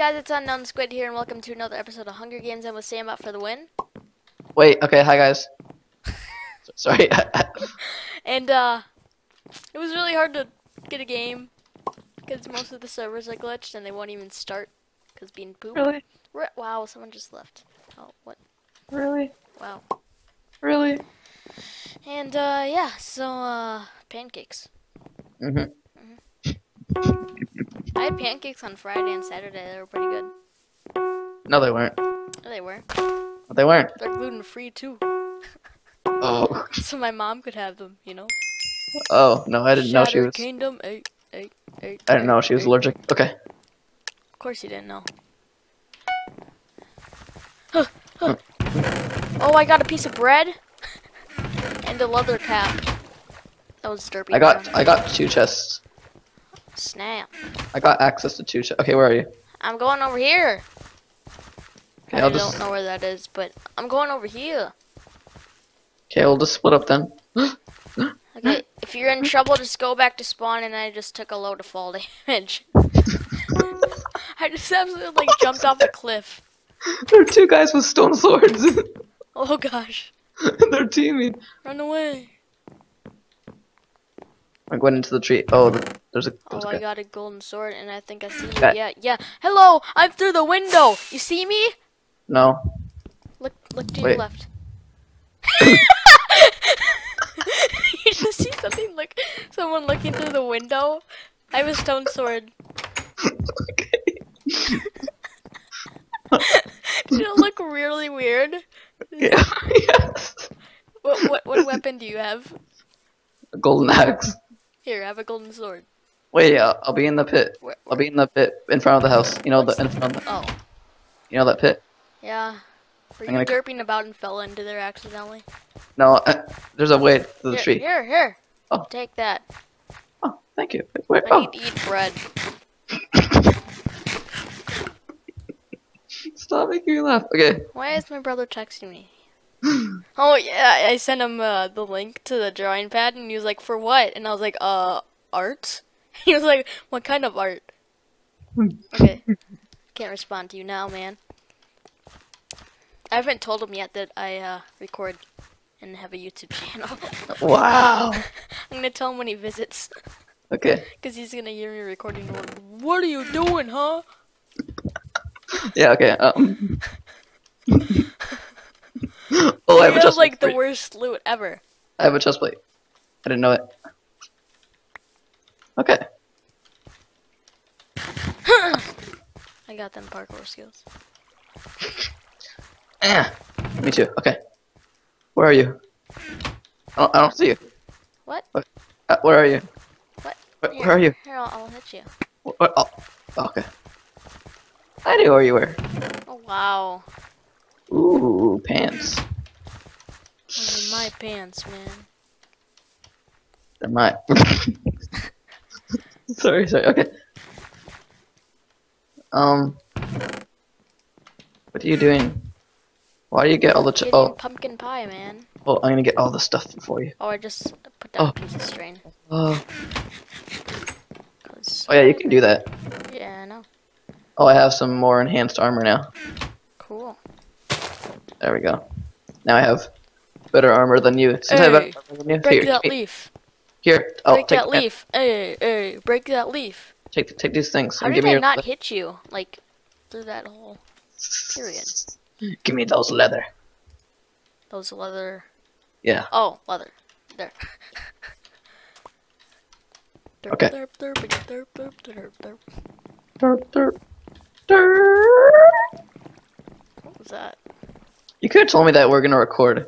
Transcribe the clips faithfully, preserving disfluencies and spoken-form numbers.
guys, it's UnknownSquid here, and welcome to another episode of Hunger Games. I'm with Sam out for the win. Wait, okay, hi guys. Sorry. And uh, it was really hard to get a game because most of the servers are glitched and they won't even start because being pooped. Really? We're, wow, someone just left. Oh, what? Really? Wow. Really? And uh, yeah, so uh, pancakes. Mhm. Mm-hmm. I had pancakes on Friday and Saturday. They were pretty good. No, they weren't. They were. But they weren't. They're gluten free too. Oh. So my mom could have them, you know. Oh no, I didn't Shatter know she was. Kingdom, eight, eight, eight, I didn't eight, know she was eight. allergic. Okay. Of course you didn't know. Huh, huh. Oh, I got a piece of bread and a leather cap. That was derpy. I got, down. I got two chests. Snap. I got access to two chests. Okay, where are you? I'm going over here. Okay, I I'll don't just... know where that is, but I'm going over here. Okay, we'll just split up then. Okay, if you're in trouble, just go back to spawn, and I just took a load of fall damage. I just absolutely like jumped off a cliff. There are two guys with stone swords. Oh gosh. They're teaming. Run away. I went into the tree. Oh, there's a. There's oh, a I got a golden sword, and I think I see you. Okay. Yeah, yeah. Hello, I'm through the window. You see me? No. Look, look to Wait. your left. You just see something like someone looking through the window. I have a stone sword. Okay. Did it look really weird? Yeah. Yes. What what what weapon do you have? A golden axe. Here, have a golden sword. Wait, yeah, I'll be in the pit. Where, where? I'll be in the pit in front of the house. You know What's the in front of the Oh. You know that pit? Yeah. Were you gonna... derping about and fell into there accidentally? No, uh, there's a way to the here, tree. Here, here. Oh. Take that. Oh, thank you. Where? I oh. need to eat bread. Stop making me laugh. Okay. Why is my brother texting me? Oh yeah, I sent him uh, the link to the drawing pad, and he was like, "For what?" And I was like, "Uh, art." He was like, "What kind of art?" Okay, can't respond to you now, man. I haven't told him yet that I uh, record and have a YouTube channel. Wow. I'm gonna tell him when he visits. Okay. Because he's gonna hear me recording. What are you doing, huh? Yeah. Okay. Um. Oh, I have, have a chest like plate. The worst loot ever. I have a chest plate. I didn't know it. Okay. I got them parkour skills. Ah, me too. Okay. Where are you? I don't, I don't see you. What? What? Uh, where are you? What? Where, where are you? Here, I'll, I'll hit you. What, what, oh. Oh, okay. I knew where you were. Oh wow. Ooh, pants. Those are my pants, man. They're mine. sorry, sorry, okay. Um. What are you doing? Why do you get all the... Ch oh. pumpkin pie, man. Oh, I'm gonna get all the stuff for you. Oh, I just put down oh. a piece of string. Oh. Oh, yeah, you can do that. Yeah, I know. Oh, I have some more enhanced armor now. Cool. There we go. Now I have better armor than you. Since hey, I have better armor than you. Break here, that here. leaf. Here, oh, break take that hand. leaf. Hey, hey, break that leaf. Take the, take these things. How and did give I me your not hit you like through that hole? Period. Give me those leather. Those leather. Yeah. Oh, leather. There. Derp, okay. Derp, derp, derp, derp, derp, derp. Derp, derp, derp. What was that? You could have told me that we're gonna record.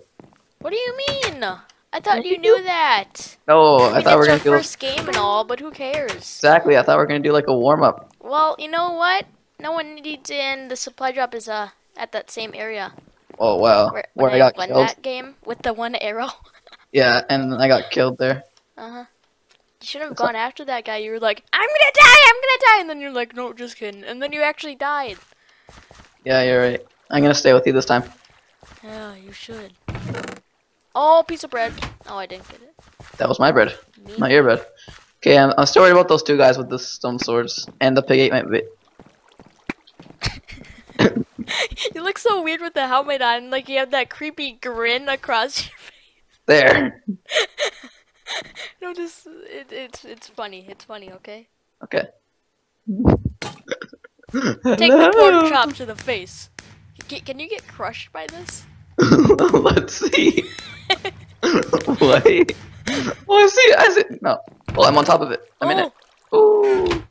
What do you mean? I thought you knew that. No, I, mean, I thought we we're gonna do. It's our first game and all, but who cares? Exactly, I thought we we're gonna do like a warm up. Well, you know what? No one needs in. The supply drop is uh at that same area. Oh wow! Where, where I, I got won killed. That game with the one arrow. Yeah, and I got killed there. Uh huh. You should have gone after that guy. You were like, I'm gonna die, I'm gonna die, and then you're like, no, just kidding, and then you actually died. Yeah, you're right. I'm gonna stay with you this time. Yeah, you should. Oh, piece of bread. Oh, I didn't get it. That was my bread, Me? not your bread. Okay, I'm, I'm still worried about those two guys with the stone swords, and the pig ate my bait. You look so weird with the helmet on, like you have that creepy grin across your face. There. No, just it, it's it's funny. It's funny, okay? Okay. Take no. the pork chop to the face. Can, can you get crushed by this? Let's see. Wait. Well, I see. I see. No. Well, I'm on top of it. I'm oh. in it. Ooh.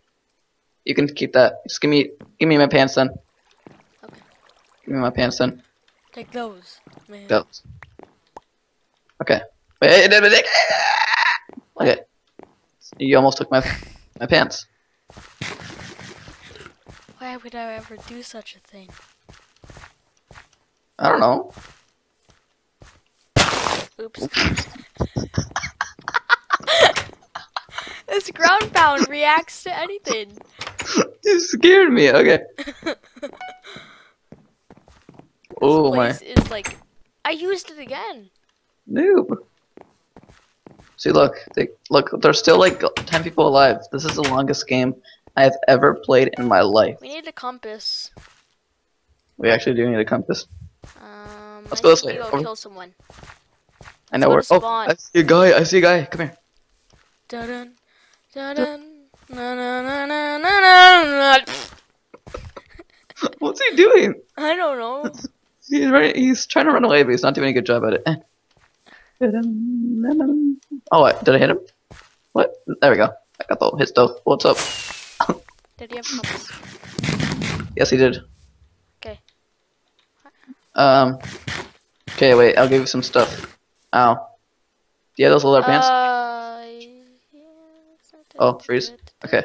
You can keep that. Just give me, give me my pants then. Okay. Give me my pants then. Take those, man. Those. Okay. Wait. Okay. You almost took my, my pants. Why would I ever do such a thing? I don't know. Oops. This ground pound reacts to anything. You scared me. Okay. Oh my! It's like I used it again. Noob. See, look, they, look. There's still like ten people alive. This is the longest game I have ever played in my life. We need a compass. We actually do need a compass. Um, Let's I go this way. Go kill someone. I know where. Oh, I see a guy. I see a guy. Come here. Dun dun. Dun dun. Na na na na na na. What's he doing? I don't know. He's right. He's trying to run away, but he's not doing a good job at it. Oh, did I hit him? What? There we go. I got the hit stuff. What's up? Did he have compass? Yes, he did. Okay. Um. Okay, wait. I'll give you some stuff. Ow. Do you have those leather pants? Uh, yes, oh, freeze. Okay.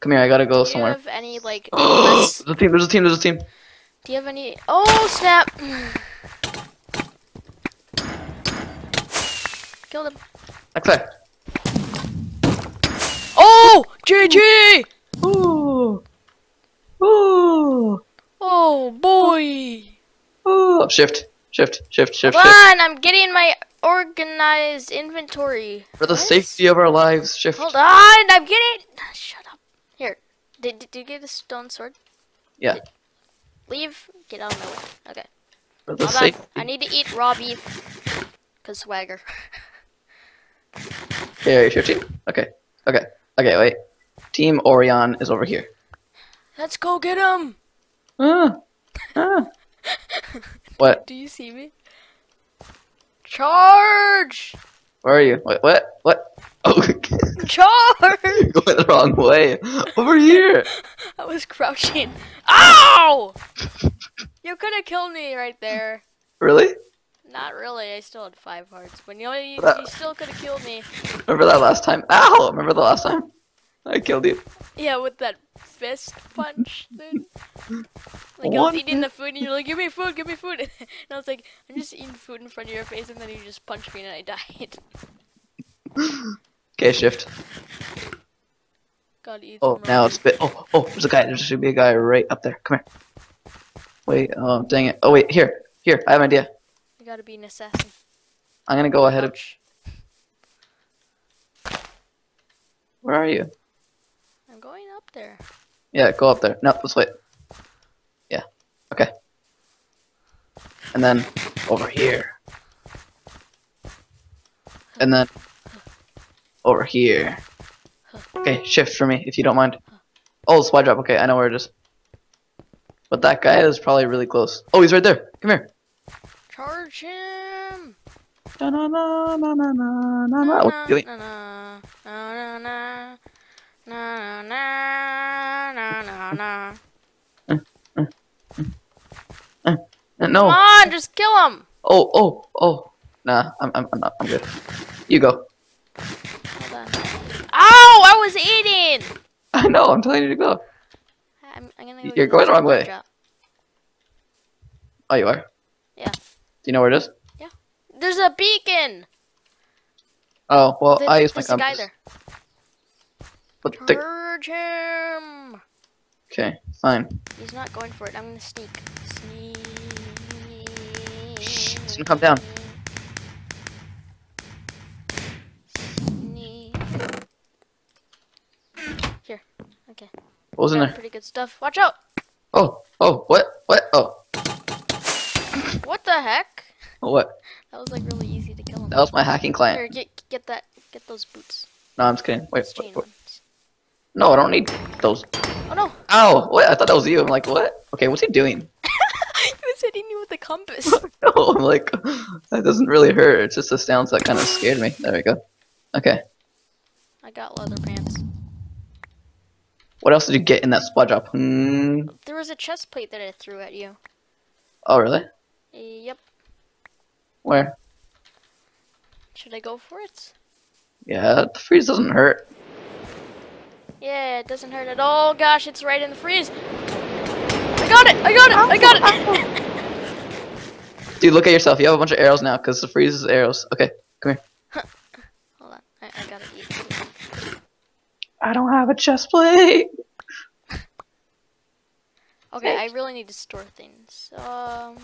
Come here, I gotta go somewhere. Do you have any, like... there's a team, there's a team, there's a team. Do you have any... Oh, snap! Kill them. Okay. Oh! G G! Ooh! Ooh! Oh, boy! Oh, shift. Shift, shift, shift, Come shift. on, I'm getting my organized inventory. For the what? safety of our lives, shift. Hold on, I'm getting... Shut up. Here, did, did you get the stone sword? Yeah. Did... Leave, get out of my way. Okay. For the Hold safety. On. I need to eat raw beef. Because swagger. Here, you shifting? Okay, okay, okay, wait. Team Orion is over here. Let's go get him! Ah, ah. What? Do you see me? Charge! Where are you? Wait, what? What? Oh, charge! You're going the wrong way. Over here. I was crouching. Ow! You could have killed me right there. Really? Not really. I still had five hearts, but you know you, you still could have killed me. Remember that last time? Ow! Remember the last time? I killed you. Yeah, with that fist punch thing. Like, what? I was eating the food and you're like, give me food, give me food. And I was like, I'm just eating food in front of your face, and then you just punched me and I died. Okay, shift. Gotta eat oh, now it's bit. Oh, oh, there's a guy. There should be a guy right up there. Come here. Wait, oh, dang it. Oh, wait, here. Here, I have an idea. You gotta be an assassin. I'm gonna go ahead punch. of. Where are you? Going up there. Yeah, go up there. No, let's wait. Yeah. Okay. And then over here. And then over here. Okay, shift for me if you don't mind. Oh, it's wide drop. Okay, I know where it is. But that guy is probably really close. Oh, he's right there. Come here. Charge him. Na na na na na na na. What are you doing? Na na na. Na na na na na. Uh, uh, uh, uh, no. Come on, just kill him. Oh oh oh. Nah, I'm I'm I'm not. I'm good. You go. Hold on. Ow! I was eating. I know. I'm telling you to go. I'm, I'm gonna go You're going the wrong way. Drop. Oh, you are. Yeah. Do you know where it is? Yeah. There's a beacon. Oh well, there's, I used my compass. Guy there. Charge him! Okay, fine. He's not going for it. I'm gonna sneak. Sneak. Shh, he's gonna come down. Sneak. Here. Okay. What was in there? Pretty good stuff. Watch out! Oh, oh, what, what, oh. What the heck? What? That was like really easy to kill him. That was my hacking client. Here, get, get that, get those boots. No, I'm just kidding. Wait, wait, wait. No, I don't need those. Oh no. Ow, what? I thought that was you. I'm like, what? Okay, what's he doing? He was hitting you with a compass. No, I'm like, that doesn't really hurt. It's just the sounds that kind of scared me. There we go. Okay. I got leather pants. What else did you get in that spot drop? Hmm. There was a chest plate that I threw at you. Oh, really? Yep. Where? Should I go for it? Yeah, the freeze doesn't hurt. Yeah, it doesn't hurt at all. Gosh, it's right in the freeze. I got it! I got it! Ow, I got it! Ow. Dude, look at yourself. You have a bunch of arrows now, because the freeze is arrows. Okay, come here. Huh. Hold on. I, I gotta eat too. I don't have a chest plate. Okay, I really need to store things. Um,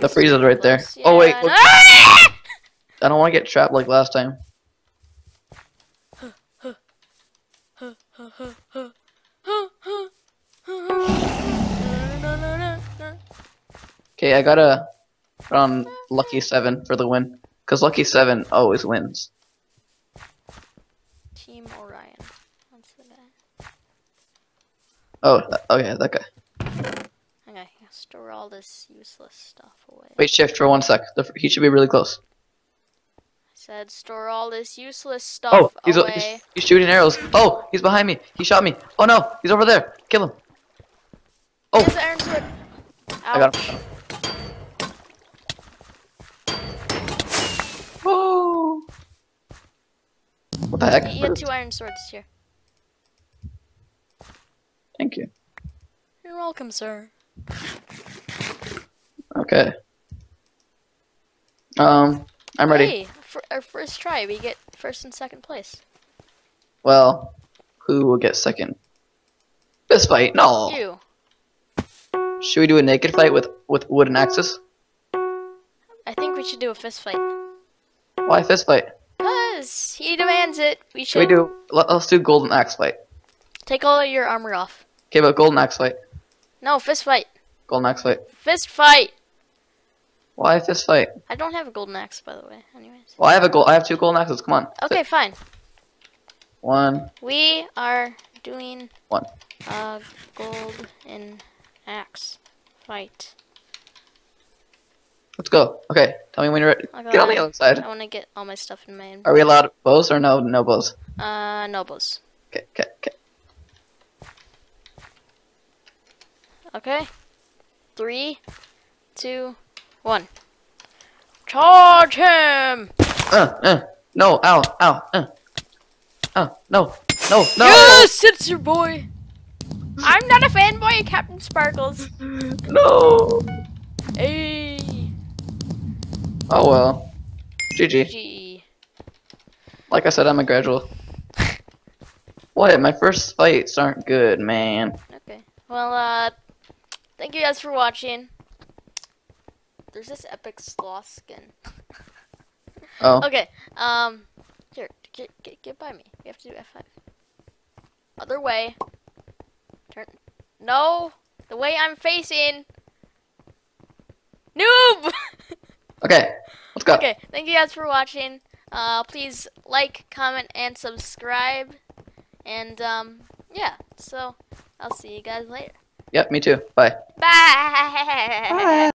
the freezer's right there. Yeah, oh wait, look. I don't want to get trapped like last time. Okay, I gotta put on lucky seven for the win, cause lucky seven always wins. Team Orion. That's the guy. Oh, that, okay, that guy. Okay, store all this useless stuff away. Wait, shift for one sec. The, he should be really close. I said store all this useless stuff oh, he's, away. He's, he's shooting arrows. Oh, he's behind me. He shot me. Oh no, he's over there. Kill him. Oh. He has an iron sword. I got him. Oh. What the heck? You have two iron swords here. Thank you. You're welcome, sir. Okay. Um, I'm ready. Hey, for our first try, we get first and second place. Well, who will get second? Fist fight? No. You. Should we do a naked fight with with wooden axes? I think we should do a fist fight. Why fist fight? He demands it. We should. Should we do? Let's do golden axe fight. Take all of your armor off. Okay, but golden axe fight. No, fist fight. Golden axe fight. Fist fight. Why fist fight? I don't have a golden axe, by the way. Anyways. Well, I have a gold. I have two golden axes. Come on. Okay, fine. One. We are doing one. A golden axe fight. Let's go. Okay, tell me when you're ready. Get on the other side. I want to get all my stuff in my inventory. Are we allowed bows or no? No bows. Uh, no bows. Okay, okay, okay. Okay. Three, two, one. Charge him! Uh, uh, no, ow, ow, uh. Uh, no, no, no! Yes, it's your boy! I'm not a fanboy of Captain Sparkles. No! Hey! Oh well. G G. G. Like I said, I'm a gradual. What? My first fights aren't good, man. Okay. Well, uh, thank you guys for watching. There's this epic sloth skin. Oh. Okay. Um, here, get, get, get by me. We have to do F five. Other way. Turn. No! The way I'm facing! Noob! Okay, let's go. Okay, thank you guys for watching. Uh, please like, comment, and subscribe. And, um, yeah. So, I'll see you guys later. Yep, me too. Bye. Bye. Bye.